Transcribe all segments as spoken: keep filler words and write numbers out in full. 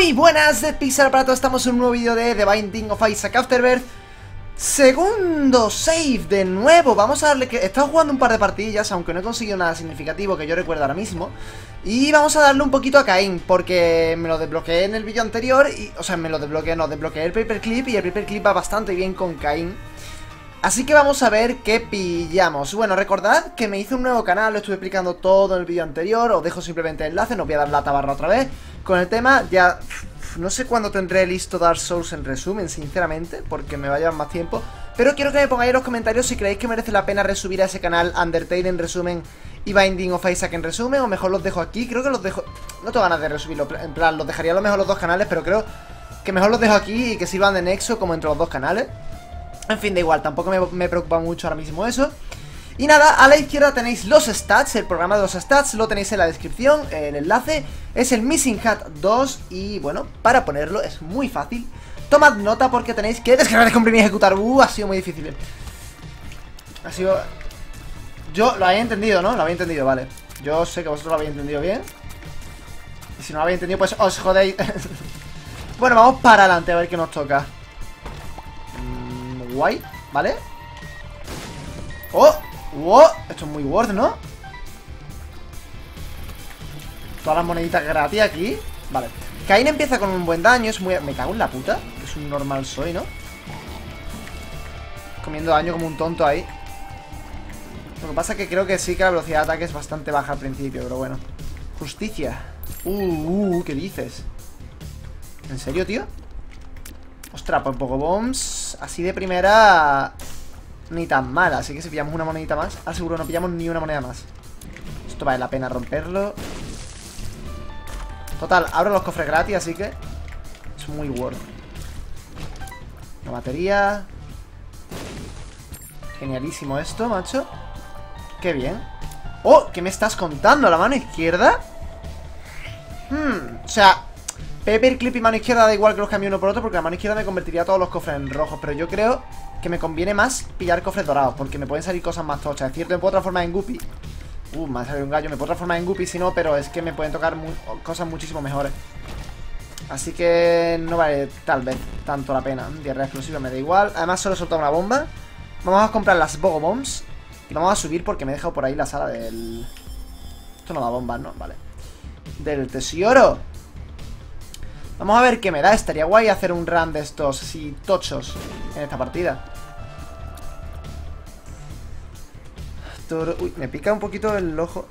Muy buenas de Pixar Aparato, estamos en un nuevo vídeo de The Binding of Isaac Afterbirth. Segundo save de nuevo, vamos a darle que... He estado jugando un par de partidillas, aunque no he conseguido nada significativo que yo recuerdo ahora mismo. Y vamos a darle un poquito a Cain, porque me lo desbloqueé en el vídeo anterior y... O sea, me lo desbloqueé, no, desbloqueé el Paperclip y el Paperclip va bastante bien con Cain. Así que vamos a ver qué pillamos. Bueno, recordad que me hice un nuevo canal, lo estuve explicando todo en el vídeo anterior. Os dejo simplemente el enlace, no os voy a dar la tabarra otra vez con el tema, ya... No sé cuándo tendré listo Dark Souls en resumen, sinceramente, porque me va a llevar más tiempo. Pero quiero que me pongáis en los comentarios si creéis que merece la pena resubir a ese canal Undertale en resumen y Binding of Isaac en resumen, o mejor los dejo aquí. Creo que los dejo... No tengo ganas de resubirlo, en plan, los dejaría a lo mejor los dos canales, pero creo que mejor los dejo aquí y que sirvan de nexo como entre los dos canales. En fin, da igual, tampoco me, me preocupa mucho ahora mismo eso. Y nada, a la izquierda tenéis los stats, el programa de los stats, lo tenéis en la descripción, el enlace, es el Missing H U D dos y bueno, para ponerlo es muy fácil. Tomad nota porque tenéis que descargar, descomprimir y ejecutar. Uh, ha sido muy difícil. Ha sido... Yo lo había entendido, ¿no? Lo había entendido, vale. Yo sé que vosotros lo habéis entendido bien. Y si no lo habéis entendido, pues os jodéis. Bueno, vamos para adelante a ver qué nos toca. Mm, guay, ¿vale? ¡Oh! ¡Wow! Esto es muy worth, ¿no? Todas las moneditas gratis aquí. Vale. Cain empieza con un buen daño. Es muy... Me cago en la puta. Es un normal soy, ¿no? Comiendo daño como un tonto ahí. Lo que pasa es que creo que sí que la velocidad de ataque es bastante baja al principio, pero bueno. Justicia. Uh, uh, uh ¿qué dices? ¿En serio, tío? Ostras, pues Bogobombs. Así de primera... Ni tan mala, así que si pillamos una monedita más. Ah, seguro no pillamos ni una moneda más. Esto vale la pena romperlo. Total, abro los cofres gratis, así que es muy worth. La batería. Genialísimo esto, macho. Qué bien. ¡Oh! ¿Qué me estás contando? ¿La mano izquierda? Hmm, o sea, Paperclip y mano izquierda da igual que los cambie uno por otro, porque la mano izquierda me convertiría todos los cofres en rojos. Pero yo creo que me conviene más pillar cofres dorados, porque me pueden salir cosas más tochas. Es cierto, me puedo transformar en Guppy. Uh, me ha salido un gallo. Me puedo transformar en Guppy si no, pero es que me pueden tocar mu cosas muchísimo mejores. Así que no vale tal vez tanto la pena. Diarrea explosiva me da igual. Además solo he soltado una bomba. Vamos a comprar las Bogobombs y vamos a subir porque me he dejado por ahí la sala del... Esto no da bombas, ¿no? Vale. Del tesoro. Vamos a ver qué me da. Estaría guay hacer un run de estos así tochos en esta partida. Uy, me pica un poquito el ojo,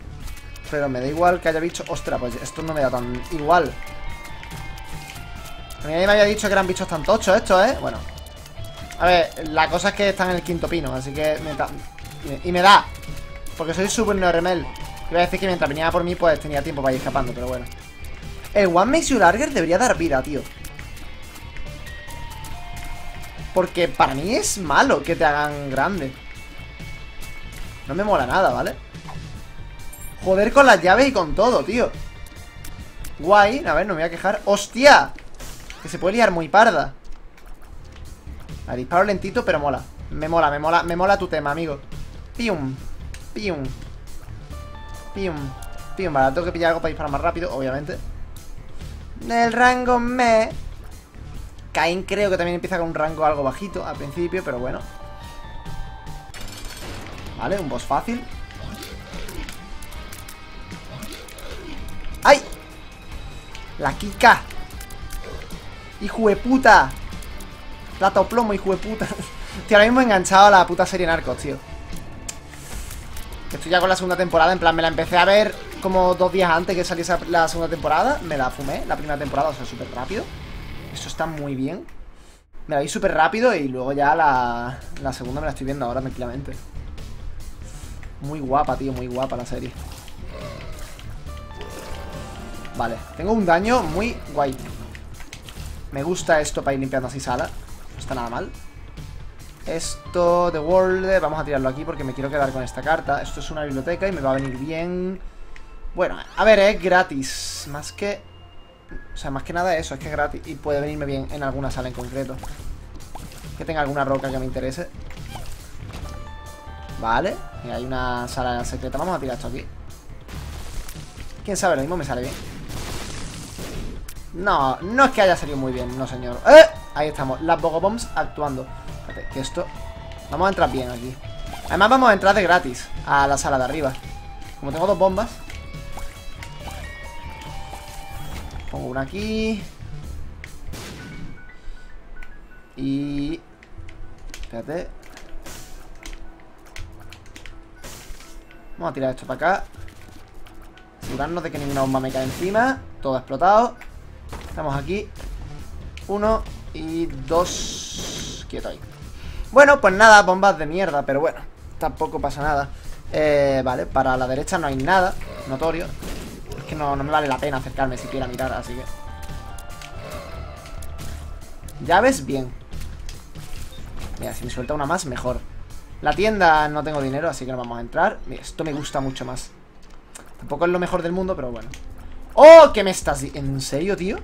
pero me da igual que haya bicho. Ostras, pues esto no me da tan igual. A mí me había dicho que eran bichos tan tochos estos, ¿eh? Bueno. A ver, la cosa es que están en el quinto pino, así que me da... Y me da, porque soy super neoremel. Iba a decir que mientras venía por mí, pues tenía tiempo para ir escapando, pero bueno. El One Makes You Larger debería dar vida, tío. Porque para mí es malo que te hagan grande. No me mola nada, ¿vale? Joder con las llaves y con todo, tío. Guay, a ver, no me voy a quejar. ¡Hostia! Que se puede liar muy parda. A disparo lentito, pero mola. Me mola, me mola, me mola tu tema, amigo. Pium, pium. Pium, pium, vale, tengo que pillar algo para disparar más rápido, obviamente. Del rango me... Cain creo que también empieza con un rango algo bajito al principio, pero bueno. Vale, un boss fácil. ¡Ay! La Kika. ¡Hijo de puta! Plato plomo, hijo de puta. Tío, ahora mismo he enganchado a la puta serie Narcos, tío. Estoy ya con la segunda temporada, en plan, me la empecé a ver como dos días antes que saliese la segunda temporada. Me la fumé, la primera temporada, o sea, súper rápido. Esto está muy bien. Me la vi súper rápido y luego ya la, la segunda me la estoy viendo ahora tranquilamente. Muy guapa, tío, muy guapa la serie. Vale, tengo un daño muy guay. Me gusta esto para ir limpiando así sala. No está nada mal. Esto, The World, vamos a tirarlo aquí porque me quiero quedar con esta carta. Esto es una biblioteca y me va a venir bien. Bueno, a ver, es gratis. Más que... O sea, más que nada eso, es que es gratis. Y puede venirme bien en alguna sala en concreto. Que tenga alguna roca que me interese. Vale, mira, hay una sala secreta. Vamos a tirar esto aquí. Quién sabe, lo mismo me sale bien. No, no es que haya salido muy bien, no señor. ¡Eh! Ahí estamos, las Bogobombs actuando. Espérate, que esto... Vamos a entrar bien aquí. Además vamos a entrar de gratis a la sala de arriba. Como tengo dos bombas. Pongo una aquí. Y... Espérate. Vamos a tirar esto para acá. Asegurarnos de que ninguna bomba me cae encima. Todo explotado. Estamos aquí. Uno y dos. Quieto ahí. Bueno, pues nada, bombas de mierda, pero bueno, tampoco pasa nada. eh, Vale, para la derecha no hay nada notorio. Es que no, no me vale la pena acercarme siquiera a mirar, así que... Llaves, bien. Mira, si me suelta una más, mejor. La tienda no tengo dinero, así que no vamos a entrar. Mira, esto me gusta mucho más. Tampoco es lo mejor del mundo, pero bueno. ¡Oh! ¿Qué me estás diciendo? ¿En serio, tío?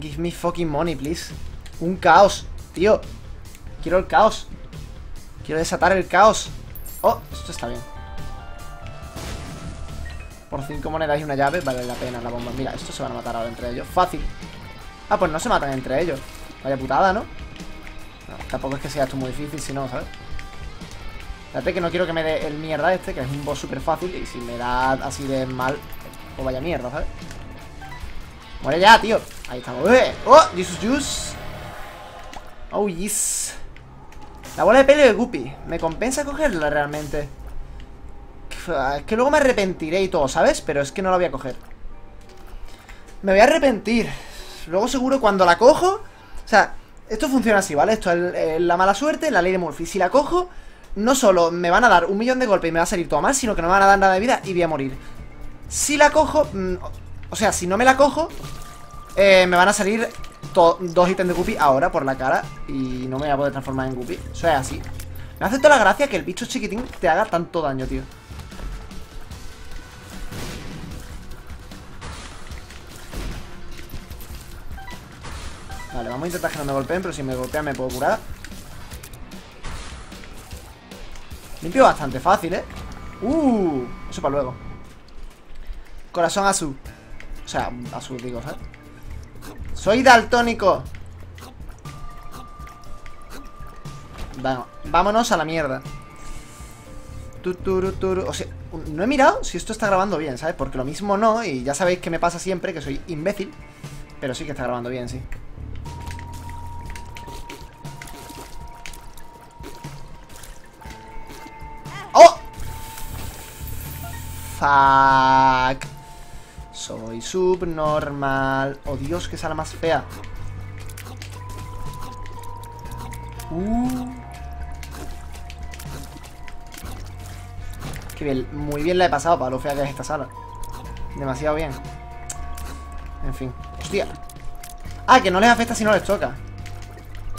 Give me fucking money, please. Un caos, tío. Quiero el caos. Quiero desatar el caos. Oh, esto está bien. Por cinco monedas y una llave vale la pena la bomba. Mira, estos se van a matar ahora entre ellos. Fácil. Ah, pues no se matan entre ellos. Vaya putada, ¿no? No, tampoco es que sea esto muy difícil, si no, ¿sabes? Fíjate que no quiero que me dé el mierda este, que es un boss súper fácil. Y si me da así de mal, pues vaya mierda, ¿sabes? Muere ya, tío. Ahí estamos. ¡Eh! ¡Oh! ¡Jesus, Jesus! ¡Oh, yes! La bola de pelo de Guppy. ¿Me compensa cogerla realmente? Es que luego me arrepentiré y todo, ¿sabes? Pero es que no la voy a coger. Me voy a arrepentir. Luego seguro cuando la cojo... O sea... Esto funciona así, ¿vale? Esto es eh, la mala suerte, la ley de Murphy. Si la cojo, no solo me van a dar un millón de golpes y me va a salir todo mal, sino que no me van a dar nada de vida y voy a morir. Si la cojo, mmm, o sea, si no me la cojo, eh, me van a salir dos ítems de Guppy ahora por la cara y no me voy a poder transformar en Guppy. Eso es así. Me hace toda la gracia que el bicho chiquitín te haga tanto daño, tío. Vale, vamos a intentar que no me golpeen, pero si me golpean me puedo curar. Limpio bastante fácil, ¿eh? Uh, eso para luego. Corazón azul. O sea, azul digo, ¿sabes? Soy daltónico. Bueno, vámonos a la mierda. Tuturuturu. O sea, no he mirado si esto está grabando bien, ¿sabes? Porque lo mismo no, y ya sabéis que me pasa siempre, que soy imbécil. Pero sí que está grabando bien, sí. Fuck. Soy subnormal. Oh, Dios, que sala más fea. Uh. Qué bien. Muy bien la he pasado para lo fea que es esta sala. Demasiado bien. En fin. Hostia. Ah, que no les afecta si no les toca.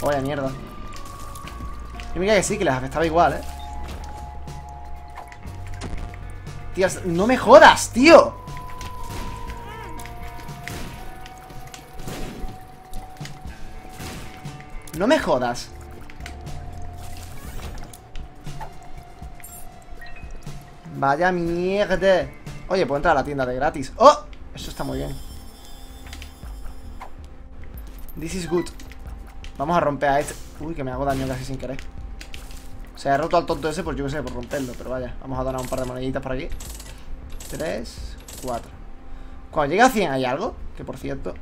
Vaya mierda. Yo me creía que sí, que les afectaba igual, eh. Tías, no me jodas, tío. No me jodas. Vaya mierda. Oye, puedo entrar a la tienda de gratis. ¡Oh! Eso está muy bien. This is good. Vamos a romper a este. Uy, que me hago daño casi sin querer. Se ha roto al tonto ese, pues yo qué sé, por romperlo. Pero vaya, vamos a donar un par de moneditas por aquí. Tres, cuatro. Cuando llegue a cien hay algo. Que por cierto...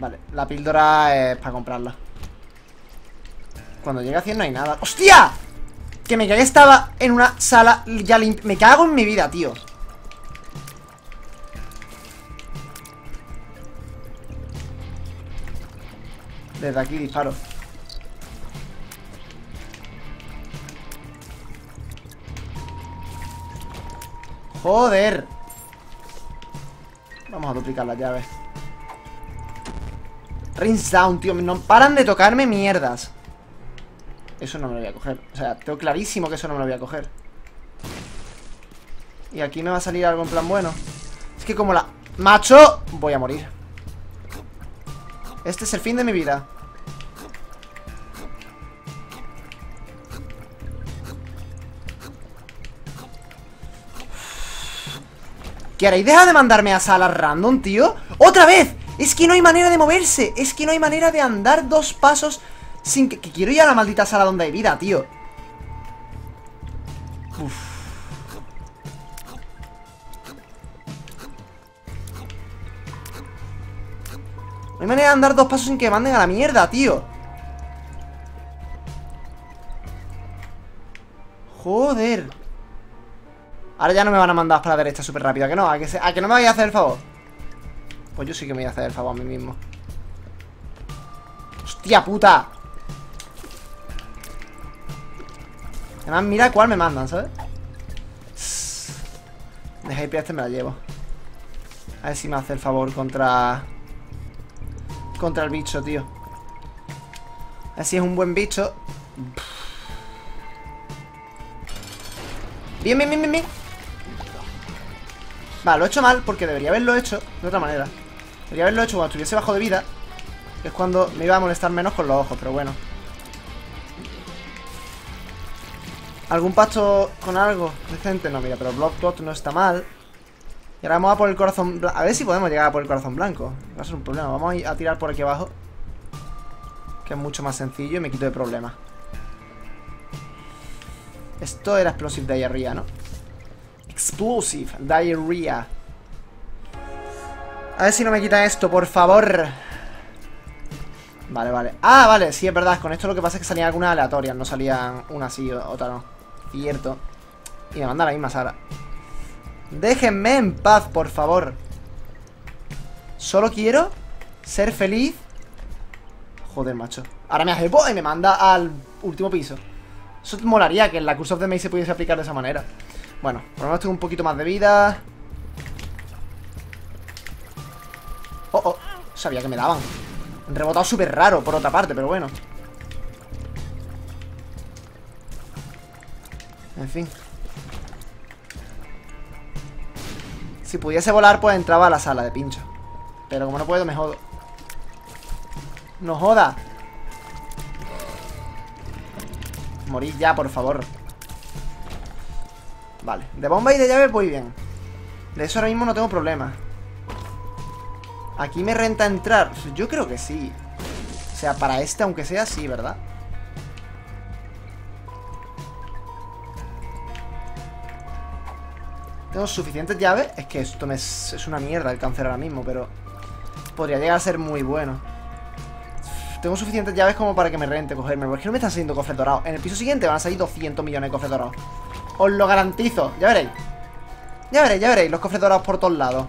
Vale, la píldora es para comprarla. Cuando llegue a cien no hay nada. ¡Hostia! Que me cagué, estaba en una sala ya limpia. Me cago en mi vida, tío. Desde aquí disparo. ¡Joder! Vamos a duplicar las llaves. Rinse down, tío. No paran de tocarme mierdas. Eso no me lo voy a coger. O sea, tengo clarísimo que eso no me lo voy a coger. Y aquí me va a salir algo en plan bueno. Es que como la... ¡Macho! Voy a morir. Este es el fin de mi vida. ¿Qué haréis? Deja de mandarme a salas random, tío. ¡Otra vez! Es que no hay manera de moverse. Es que no hay manera de andar dos pasos sin que... que quiero ir a la maldita sala donde hay vida, tío. Uf. No hay manera de andar dos pasos sin que me manden a la mierda, tío. Joder. Ahora ya no me van a mandar para la derecha súper rápido. ¿A que no? ¿A que, se... ¿A que no me vaya a hacer el favor? Pues yo sí que me voy a hacer el favor a mí mismo. ¡Hostia puta! Además, mira cuál me mandan, ¿sabes? Deja ir, este me la llevo. A ver si me hace el favor contra... contra el bicho, tío. A ver si es un buen bicho. Bien, bien, bien, bien, bien. Vale, lo he hecho mal porque debería haberlo hecho de otra manera. Debería haberlo hecho cuando estuviese bajo de vida, que es cuando me iba a molestar menos con los ojos, pero bueno. ¿Algún pacto con algo decente? No, mira, pero Bloodclot no está mal. Y ahora vamos a por el corazón blanco. A ver si podemos llegar a por el corazón blanco. Va a ser un problema. Vamos a tirar por aquí abajo, que es mucho más sencillo y me quito de problemas. Esto era Explosive Diarrhea, ¿no? Explosive Diarrhea. A ver si no me quitan esto, por favor. Vale, vale. Ah, vale, sí, es verdad. Con esto lo que pasa es que salían algunas aleatorias. No salían una sí, otra no. Cierto. Y me mandan a la misma sala. Déjenme en paz, por favor. Solo quiero ser feliz. Joder, macho. Ahora me hace ¡boh! Y me manda al último piso. Eso molaría, que en la Curse of the Maze se pudiese aplicar de esa manera. Bueno, por lo menos tengo un poquito más de vida. Oh, oh, sabía que me daban. Han rebotado súper raro por otra parte, pero bueno. En fin. Si pudiese volar, pues entraba a la sala de pincho. Pero como no puedo, me jodo. ¡No joda! Morid ya, por favor. Vale, de bomba y de llave voy bien. De eso ahora mismo no tengo problema. ¿Aquí me renta entrar? Yo creo que sí. O sea, para este aunque sea, sí, ¿verdad? Tengo suficientes llaves. Es que esto me es, es una mierda el cáncer ahora mismo, pero podría llegar a ser muy bueno. Tengo suficientes llaves como para que me rente cogerme. ¿Por qué no me están saliendo cofres dorados? En el piso siguiente van a salir doscientos millones de cofres dorados. Os lo garantizo. Ya veréis. Ya veréis, ya veréis. Los cofres dorados por todos lados.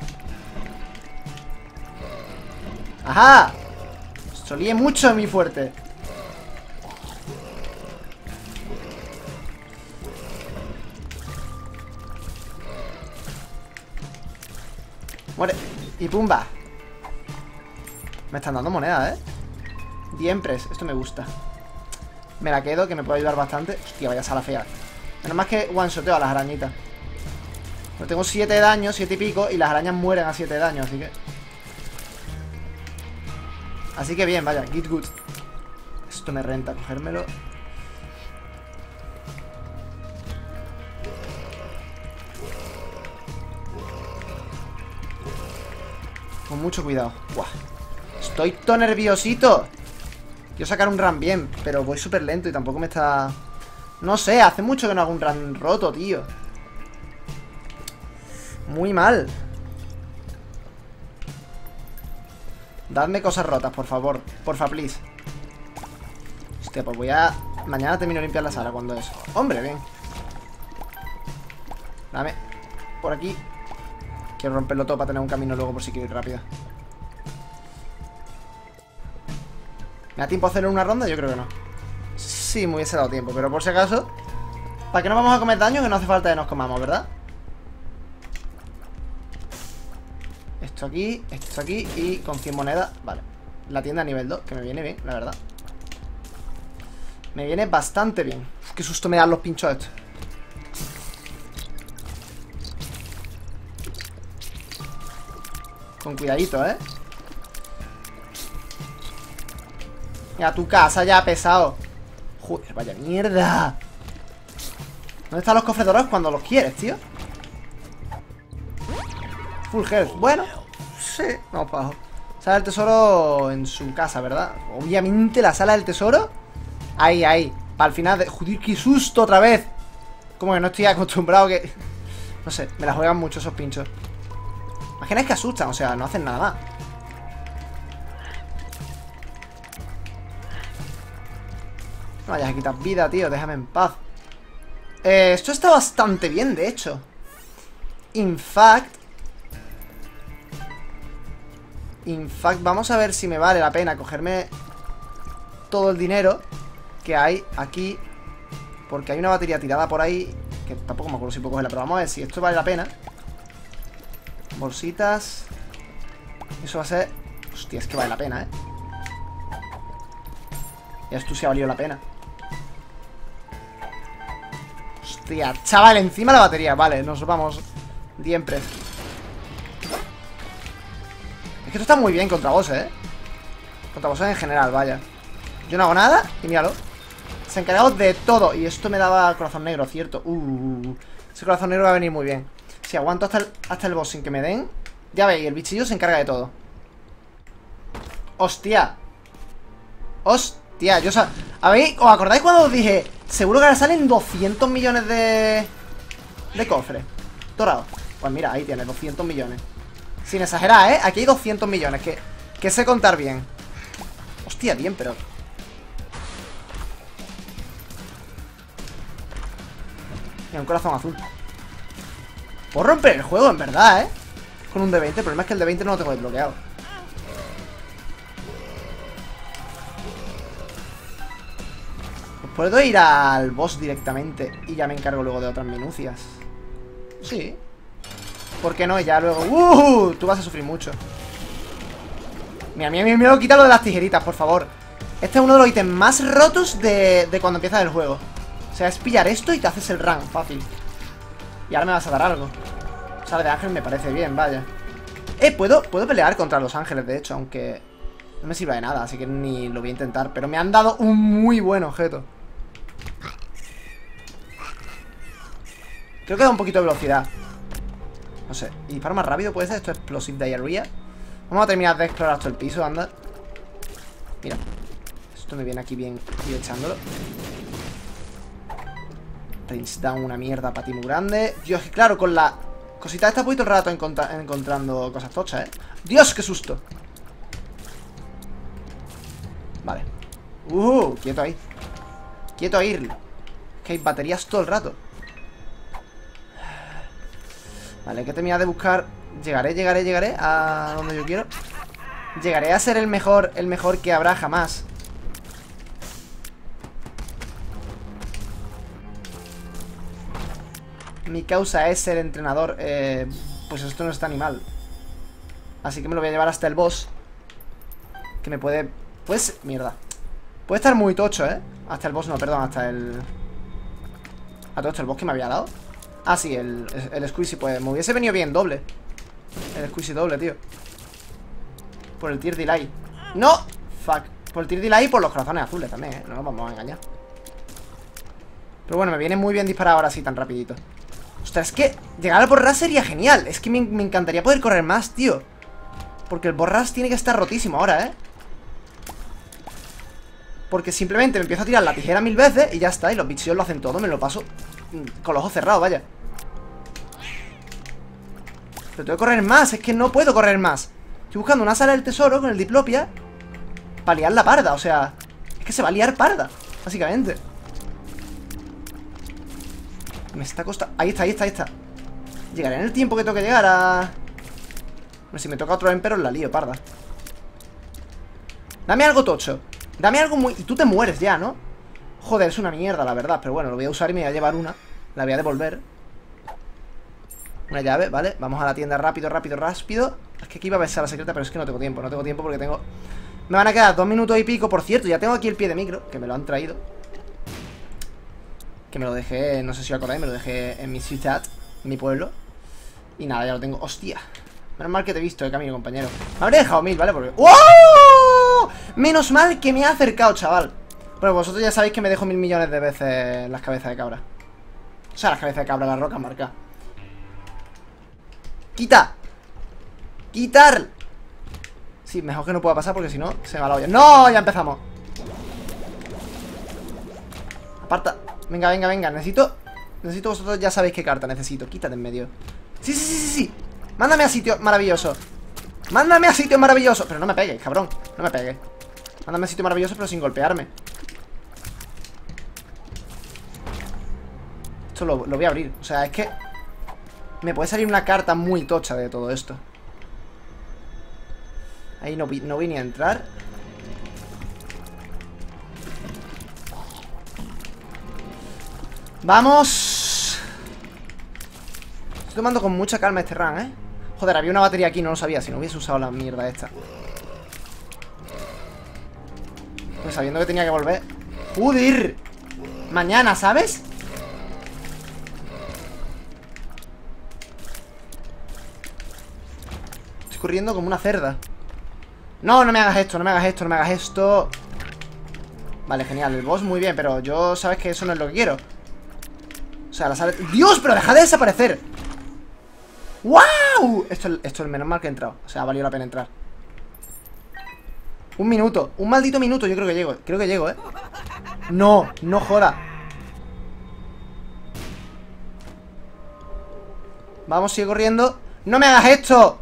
¡Ajá! Solía mucho en mi fuerte. Muere. Y pumba. Me están dando monedas, ¿eh? Diempres, esto me gusta. Me la quedo, que me puede ayudar bastante. Hostia, vaya sala fea. Menos más que one-shoteo a las arañitas. Pero tengo siete daños, siete y pico. Y las arañas mueren a siete daños, así que... Así que bien, vaya, get good. Esto me renta, cogérmelo. Con mucho cuidado. Buah. Estoy todo nerviosito. Quiero sacar un run bien, pero voy súper lento y tampoco me está... No sé, hace mucho que no hago un run roto, tío. Muy mal. Dadme cosas rotas, por favor. Porfa, please. Hostia, pues voy a... Mañana termino de limpiar la sala cuando es... Hombre, bien. Dame. Por aquí. Quiero romperlo todo para tener un camino luego por si quiero ir rápido. ¿Me da tiempo a hacer una ronda? Yo creo que no. Sí, me hubiese dado tiempo, pero por si acaso. ¿Para qué no vamos a comer daño? Que no hace falta que nos comamos, ¿verdad? Esto aquí, esto aquí y con cien monedas. Vale, la tienda a nivel dos, que me viene bien, la verdad. Me viene bastante bien. Uf, qué susto me dan los pinchos estos. Con cuidadito, ¿eh? A tu casa ya, pesado. Joder, vaya mierda. ¿Dónde están los cofres dorados cuando los quieres, tío? Full health. Bueno, sí, vamos para abajo. Sala del tesoro en su casa, ¿verdad? Obviamente la sala del tesoro. Ahí, ahí. Para el final de... Joder, qué susto otra vez. Como que no estoy acostumbrado que... No sé, me la juegan mucho esos pinchos. Imagináis que asustan, o sea, no hacen nada más. No vayas a quitar vida, tío, déjame en paz. Eh, esto está bastante bien, de hecho. In fact... In fact, vamos a ver si me vale la pena cogerme todo el dinero que hay aquí. Porque hay una batería tirada por ahí, que tampoco me acuerdo si puedo cogerla, pero vamos a ver si esto vale la pena. Bolsitas. Eso va a ser... Hostia, es que vale la pena, eh. Ya esto sí ha valido la pena. Hostia, chaval, encima la batería. Vale, nos vamos. Diempre. Es que esto está muy bien contra bosses, eh. Contra bosses en general, vaya. Yo no hago nada y míralo. Se han encargado de todo. Y esto me daba corazón negro, cierto. Uh, ese corazón negro va a venir muy bien. Si aguanto hasta el, hasta el boss sin que me den. Ya veis, el bichillo se encarga de todo. Hostia. Hostia, yo sab... A ver, ¿os acordáis cuando os dije? Seguro que ahora salen doscientos millones de... De cofres dorados. Pues mira, ahí tienes, doscientos millones. Sin exagerar, ¿eh? Aquí hay doscientos millones que, que sé contar bien. Hostia, bien, pero... Mira, un corazón azul. Puedo romper el juego, en verdad, ¿eh? Con un D veinte, el problema es que el D veinte no lo tengo desbloqueado. Pues puedo ir al boss directamente y ya me encargo luego de otras minucias. Sí. ¿Por qué no? Ya luego... ¡Uh! Tú vas a sufrir mucho. Mira, mira, mira, mira, quita lo de las tijeritas, por favor. Este es uno de los ítems más rotos de, de cuando empiezas el juego. O sea, es pillar esto y te haces el run, fácil. Y ahora me vas a dar algo. O sea, de ángel me parece bien, vaya. Eh, puedo, puedo pelear contra los ángeles, de hecho. Aunque no me sirva de nada, así que ni lo voy a intentar. Pero me han dado un muy buen objeto. Creo que da un poquito de velocidad. No sé, ¿y disparo más rápido puede ser? Esto es Explosive Diarrhea. Vamos a terminar de explorar todo el piso, anda. Mira, esto me viene aquí bien y echándolo. Range down, una mierda para ti muy grande. Dios, que claro, con la cosita esta voy todo el rato encontra encontrando cosas tochas, ¿eh? Dios, qué susto. Vale. Uh, quieto ahí. Quieto a irlo. Es que hay baterías todo el rato. Vale, hay que terminar de buscar. Llegaré, llegaré, llegaré a donde yo quiero. Llegaré a ser el mejor, el mejor que habrá jamás. Mi causa es ser entrenador. eh, Pues esto no está ni mal. Así que me lo voy a llevar hasta el boss. Que me puede... Pues, mierda. Puede estar muy tocho, ¿eh? Hasta el boss, no, perdón, hasta el... A todo esto, el boss que me había dado. Ah, sí, el, el Squeezy, pues me hubiese venido bien doble. El Squeezy doble, tío. Por el tier delay. ¡No! Fuck. Por el tier delay y por los corazones azules también, ¿eh? No nos vamos a engañar. Pero bueno, me viene muy bien disparar ahora sí tan rapidito. Ostras, es que llegar al Borras sería genial. Es que me, me encantaría poder correr más, tío. Porque el Borras tiene que estar rotísimo ahora, ¿eh? Porque simplemente me empiezo a tirar la tijera mil veces y ya está. Y los bichillos lo hacen todo. Me lo paso con los ojos cerrados, vaya. Pero tengo que correr más. Es que no puedo correr más. Estoy buscando una sala del tesoro con el Diplopia para liar la parda. O sea, es que se va a liar parda, básicamente. Me está costando... Ahí está, ahí está, ahí está. Llegaré en el tiempo que tengo que llegar a... Bueno, si me toca otro emperos la lío, parda. Dame algo tocho. Dame algo muy... Y tú te mueres ya, ¿no? Joder, es una mierda, la verdad. Pero bueno, lo voy a usar y me voy a llevar una. La voy a devolver. Una llave, ¿vale? Vamos a la tienda rápido, rápido, rápido. Es que aquí iba a pensar la secreta, pero es que no tengo tiempo. No tengo tiempo porque tengo... Me van a quedar dos minutos y pico. Por cierto, ya tengo aquí el pie de micro, que me lo han traído. Que me lo dejé, no sé si os acordáis, me lo dejé en mi ciudad, en mi pueblo. Y nada, ya lo tengo. Hostia. Menos mal que te he visto de camino, compañero. Me habré dejado mil, ¿vale? Porque... ¡Wow! Menos mal que me ha acercado, chaval. Bueno, vosotros ya sabéis que me dejo mil millones de veces las cabezas de cabra. O sea, las cabezas de cabra, las rocas marcadas. ¡Quita! quitar. Sí, mejor que no pueda pasar porque si no, se va la olla. ¡No! Ya empezamos. Aparta. Venga, venga, venga. Necesito... Necesito vosotros ya sabéis qué carta necesito. Quítate en medio. Sí, sí, sí, sí, sí. Mándame a sitios maravillosos. Mándame a sitios maravillosos. Pero no me pegues, cabrón. No me pegues. Mándame a sitios maravillosos pero sin golpearme. Esto lo, lo voy a abrir. O sea, es que... Me puede salir una carta muy tocha de todo esto. Ahí no vi, no vi ni a entrar. ¡Vamos! Estoy tomando con mucha calma este run, ¿eh? Joder, había una batería aquí, no lo sabía. Si no hubiese usado la mierda esta. Pues sabiendo que tenía que volver. ¡Joder! Mañana, ¿sabes? Estoy corriendo como una cerda. No, no me hagas esto, no me hagas esto, no me hagas esto. Vale, genial, el boss muy bien, pero yo sabes que eso no es lo que quiero. O sea, la sal... ¡Dios, pero deja de desaparecer! ¡Wow! Esto, esto es menos mal que he entrado. O sea, ha valido la pena entrar. Un minuto, un maldito minuto, yo creo que llego. Creo que llego, ¿eh? No, no joda. Vamos, sigue corriendo. ¡No me hagas esto!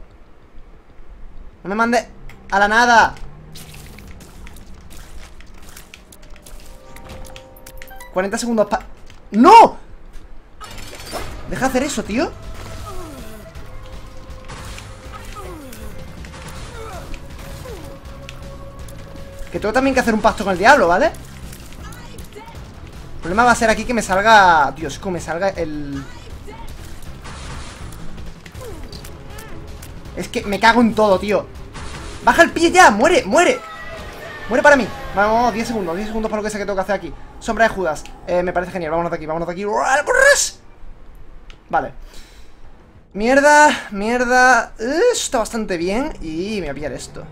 No me mandes... ¡A la nada! cuarenta segundos pa... ¡No! Deja de hacer eso, tío. Que tengo también que hacer un pacto con el diablo, ¿vale? El problema va a ser aquí que me salga... Dios, que me salga el... Es que me cago en todo, tío. ¡Baja el pie ya! ¡Muere! ¡Muere! ¡Muere para mí! Vamos, diez segundos. diez segundos para lo que sea que tengo que hacer aquí. Sombra de Judas. Eh, me parece genial. Vámonos de aquí, vámonos de aquí. ¡Borras! Vale. Mierda, mierda. Uh, está bastante bien. Y me voy a pillar esto.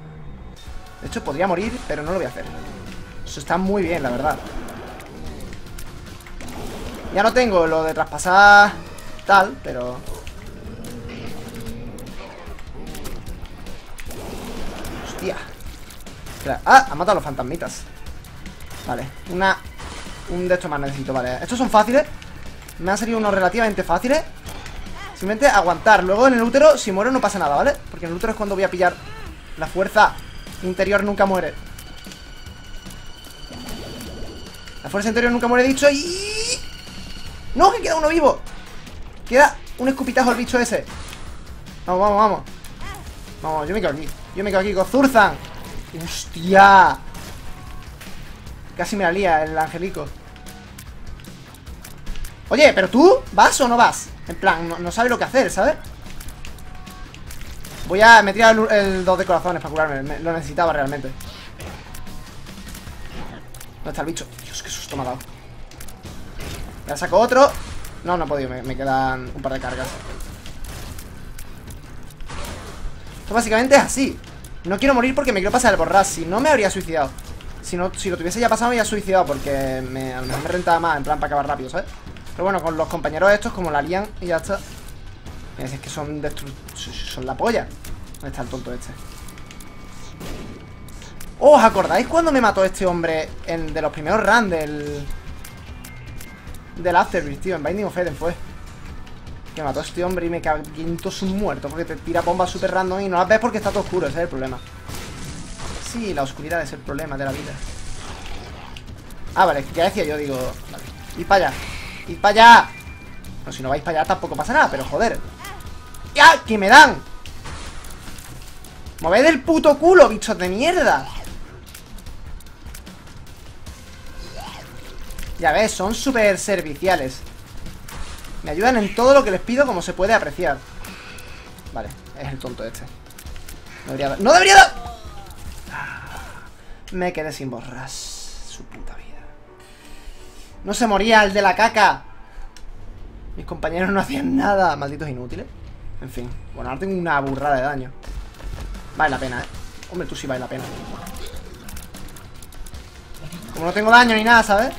De hecho, podría morir, pero no lo voy a hacer. Eso está muy bien, la verdad. Ya no tengo lo de traspasar tal, pero... Tía. Ah, ha matado a los fantasmitas. Vale, una... Un de estos más necesito, vale. Estos son fáciles. Me han salido unos relativamente fáciles. Simplemente aguantar. Luego en el útero, si muero no pasa nada, ¿vale? Porque en el útero es cuando voy a pillar la fuerza interior nunca muere. La fuerza interior nunca muere, dicho. Y... ¡No, que queda uno vivo! Queda un escupitajo al bicho ese. Vamos, vamos, vamos. Vamos, yo me quedo aquí. Yo me quedo aquí con Zurzan. ¡Hostia! Casi me la lía el angelico. Oye, ¿pero tú vas o no vas? En plan, no, no sabe lo que hacer, ¿sabes? Voy a... Me tirar el dos de corazones para curarme. Me, lo necesitaba realmente. ¿Dónde está el bicho? Dios, qué susto me ha dado. Ya saco otro. No, no he podido. Me, me quedan un par de cargas. Esto básicamente es así. No quiero morir porque me quiero pasar el borras. Si no me habría suicidado. Si no, si lo tuviese ya pasado me habría suicidado. Porque me, a lo mejor me rentaba más. En plan para acabar rápido, ¿sabes? Pero bueno, con los compañeros estos como la lían y ya está. Me dices que son destru... Son la polla. ¿Dónde está el tonto este? ¿Os acordáis cuando me mató este hombre en, de los primeros runs del... Del Afterbirth, tío? En Binding of Eden fue. Que mató a este hombre y me caguinto su muerto. Porque te tira bombas super random y no las ves porque está todo oscuro. Ese es el problema. Sí, la oscuridad es el problema de la vida. Ah, vale, ya decía yo, digo vale. ¡Y para allá! ¡Y para allá! No, si no vais para allá tampoco pasa nada, pero joder. ¡Ya! ¡Que me dan! ¡Moved el puto culo, bichos de mierda! Ya ves, son súper serviciales. Me ayudan en todo lo que les pido, como se puede apreciar. Vale, es el tonto este. No debería dar... ¡No debería dar! Me quedé sin borras. Su puta vida. ¡No se moría el de la caca! Mis compañeros no hacían nada. Malditos inútiles. En fin. Bueno, ahora tengo una burrada de daño. Vale la pena, ¿eh? Hombre, tú sí vale la pena. Como no tengo daño ni nada, ¿sabes?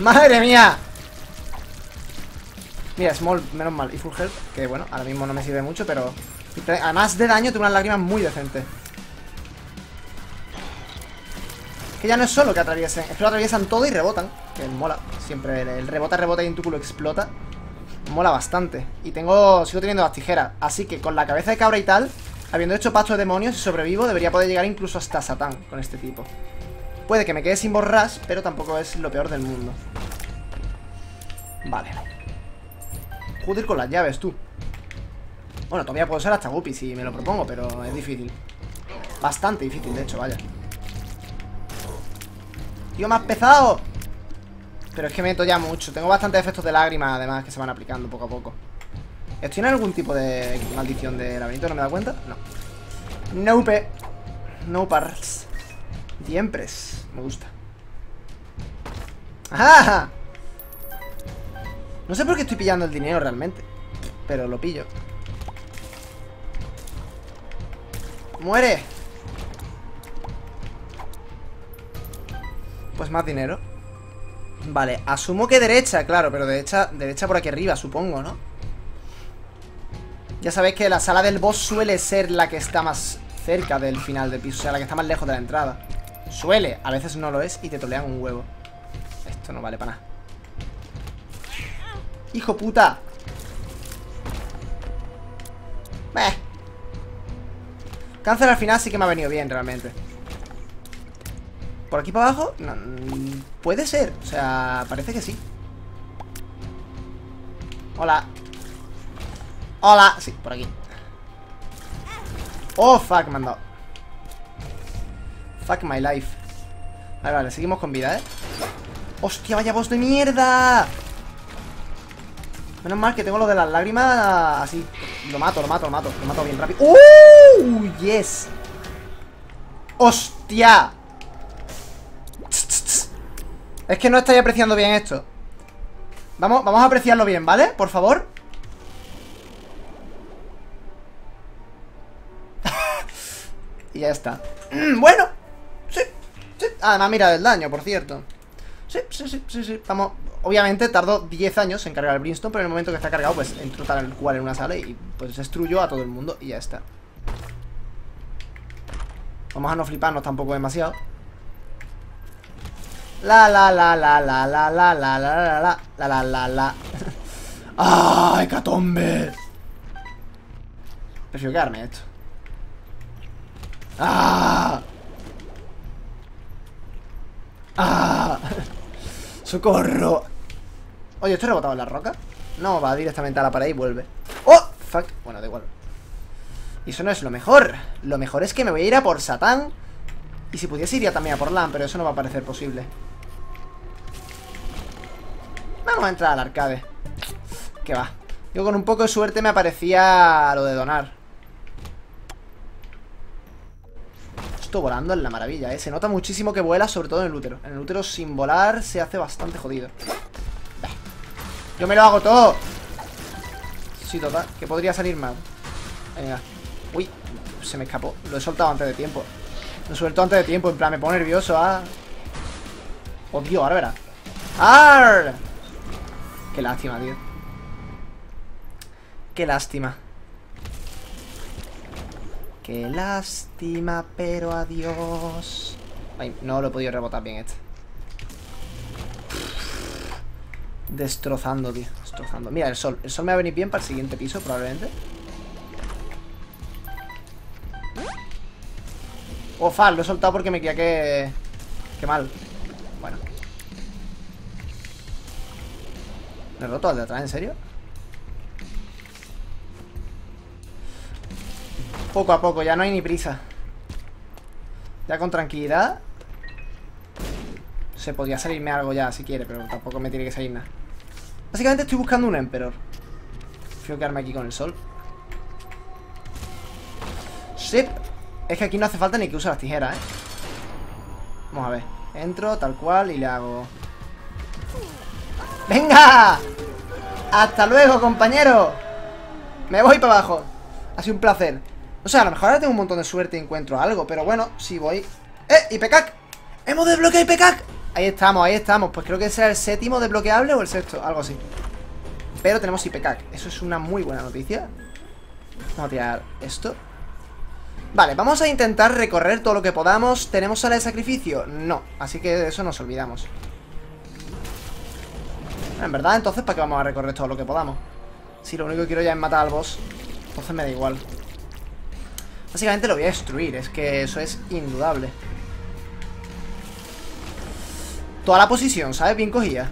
¡Madre mía! Mira, Small, menos mal. Y Full Health, que bueno, ahora mismo no me sirve mucho, pero Además de daño, tiene unas lágrimas muy decentes. Que ya no es solo que atraviesen, es que lo atraviesan todo y rebotan. Que mola. Siempre el rebota, rebota y en tu culo explota. Mola bastante. Y tengo, sigo teniendo las tijeras. Así que con la cabeza de cabra y tal, habiendo hecho pacto de demonios, si sobrevivo, debería poder llegar incluso hasta Satán con este tipo. Puede que me quede sin Borras, pero tampoco es lo peor del mundo. Vale. Joder con las llaves, tú. Bueno, todavía puedo ser hasta Guppy si me lo propongo, pero es difícil. Bastante difícil, de hecho, vaya. ¡Tío, más pesado! Pero es que me meto ya mucho. Tengo bastantes efectos de lágrimas, además, que se van aplicando poco a poco. ¿Estoy en algún tipo de maldición de laberinto? ¿No me da cuenta? No. Nope. No parts. Diempres. Me gusta. ¡Ajá! No sé por qué estoy pillando el dinero realmente, pero lo pillo. ¡Muere! Pues más dinero. Vale, asumo que derecha, claro, pero derecha, derecha por aquí arriba, supongo, ¿no? Ya sabéis que la sala del boss suele ser la que está más cerca del final del piso, o sea, la que está más lejos de la entrada. Suele, a veces no lo es y te tolean un huevo. Esto no vale para nada. ¡Hijo puta! ¡Bah! Cáncer al final sí que me ha venido bien, realmente. ¿Por aquí para abajo? No, puede ser. O sea, parece que sí. Hola. Hola. Sí, por aquí. Oh, fuck, me han dado. Fuck my life. Vale, vale, seguimos con vida, ¿eh? ¡Hostia, vaya boss de mierda! Menos mal que tengo lo de las lágrimas así. Lo mato, lo mato, lo mato. Lo mato bien rápido. ¡Uh! ¡Oh, yes! ¡Hostia! Es que no estáis apreciando bien esto. Vamos, vamos a apreciarlo bien, ¿vale? Por favor. Y ya está. Mm, bueno. Sí, sí. Además, mira el daño, por cierto. Sí, sí, sí, sí, sí. Vamos. Obviamente tardó diez años en cargar el Brimstone, pero en el momento que está cargado, pues entro tal cual en una sala y pues destruyó a todo el mundo y ya está. Vamos a no fliparnos tampoco demasiado. La la la la la la la la la la la la la la la. ¡Ah, hecatombe! Prefiero quedarme esto. ¡Ah! ¡Ah! ¡Socorro! Oye, ¿estoy rebotado en la roca? No, va directamente a la pared y vuelve. ¡Oh! Fuck. Bueno, da igual. Y eso no es lo mejor. Lo mejor es que me voy a ir a por Satán. Y si pudiese iría también a por LAN, pero eso no va a parecer posible. Vamos a entrar al arcade. Que va. Yo con un poco de suerte me aparecía lo de donar. Esto volando es la maravilla, ¿eh? Se nota muchísimo que vuela, sobre todo en el útero. En el útero sin volar se hace bastante jodido. Yo me lo hago todo. Sí, total, que podría salir mal. Venga. Uy, se me escapó. Lo he soltado antes de tiempo. Lo suelto antes de tiempo, en plan, me pongo nervioso, ah. Oh, tío, ahora verás. ¡Arr! Qué lástima, tío. Qué lástima. Qué lástima, pero adiós. Ay, no lo he podido rebotar bien este. Destrozando, tío. Destrozando. Mira, el sol. El sol me va a venir bien para el siguiente piso, probablemente. Oh, fuck, lo he soltado porque me quería que... Qué mal. Bueno. ¿Me he roto al de atrás, en serio? Poco a poco, ya no hay ni prisa. Ya con tranquilidad. Se podría salirme algo ya, si quiere, pero tampoco me tiene que salir nada. Básicamente estoy buscando un emperor. Prefiero quedarme aquí con el sol. Shit. Es que aquí no hace falta ni que use las tijeras, ¿eh? Vamos a ver. Entro, tal cual, y le hago... ¡Venga! ¡Hasta luego, compañero! Me voy para abajo. Ha sido un placer. O sea, a lo mejor ahora tengo un montón de suerte y encuentro algo, pero bueno, sí voy... ¡Eh! ¡Ipecac! ¡Hemos desbloqueado Ipecac! Ahí estamos, ahí estamos. Pues creo que será el séptimo desbloqueable o el sexto, algo así. Pero tenemos Ipecac. Eso es una muy buena noticia. Vamos a pillar esto. Vale, vamos a intentar recorrer todo lo que podamos. ¿Tenemos sala de sacrificio? No, así que de eso nos olvidamos. En verdad, entonces, ¿para qué vamos a recorrer todo lo que podamos? Si lo único que quiero ya es matar al boss, entonces me da igual. Básicamente lo voy a destruir, es que eso es indudable. Toda la posición, ¿sabes? Bien cogida.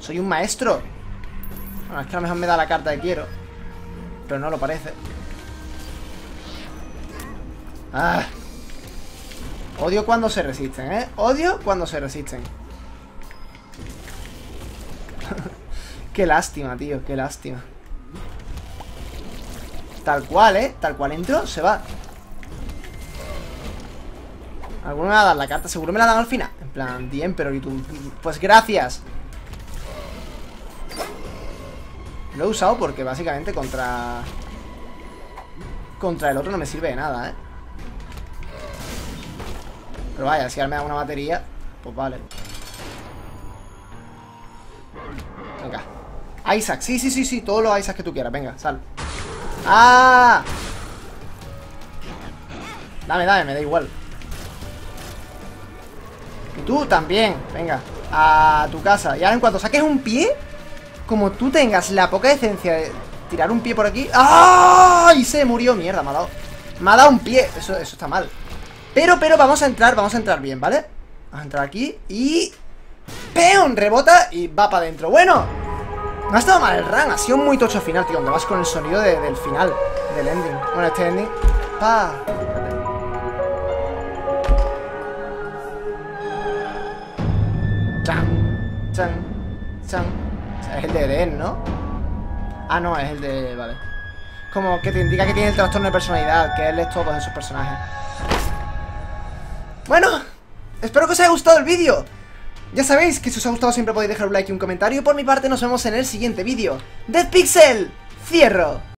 Soy un maestro. Bueno, es que a lo mejor me da la carta de quiero, pero no lo parece. Ah. Odio cuando se resisten, ¿eh? Odio cuando se resisten. Qué lástima, tío, qué lástima. Tal cual, ¿eh? Tal cual entro, se va. Alguno me va a dar la carta, seguro me la dan al final. En plan, bien, pero ¿y tú? Pues gracias. Lo he usado porque básicamente contra... Contra el otro no me sirve de nada, ¿eh? Pero vaya, si ahora me da una batería, pues vale. Venga. Isaac, sí, sí, sí, sí, todos los Isaac que tú quieras. Venga, sal. ¡Ah! Dame, dame, me da igual. Y tú también, venga. A tu casa. Y ahora en cuanto saques un pie, como tú tengas la poca decencia de tirar un pie por aquí... ¡Ah! Y se murió, mierda, me ha dado. Me ha dado un pie, eso, eso está mal. Pero, pero, vamos a entrar, vamos a entrar bien, ¿vale? Vamos a entrar aquí y... ¡Peón! Rebota y va para adentro. Bueno, no ha estado mal el run, ha sido muy tocho final, tío, donde vas con el sonido de, del final, del ending. Bueno, este ending... ¡Pa! ¡Chan! ¡Chan! ¡Chan! Es el de Eden, ¿no? Ah, no, es el de... Vale. Como que te indica que tiene el trastorno de personalidad, que él es todo de sus personajes. Bueno, espero que os haya gustado el vídeo. Ya sabéis que si os ha gustado siempre podéis dejar un like y un comentario. Por mi parte nos vemos en el siguiente vídeo. Dead Pixel, cierro.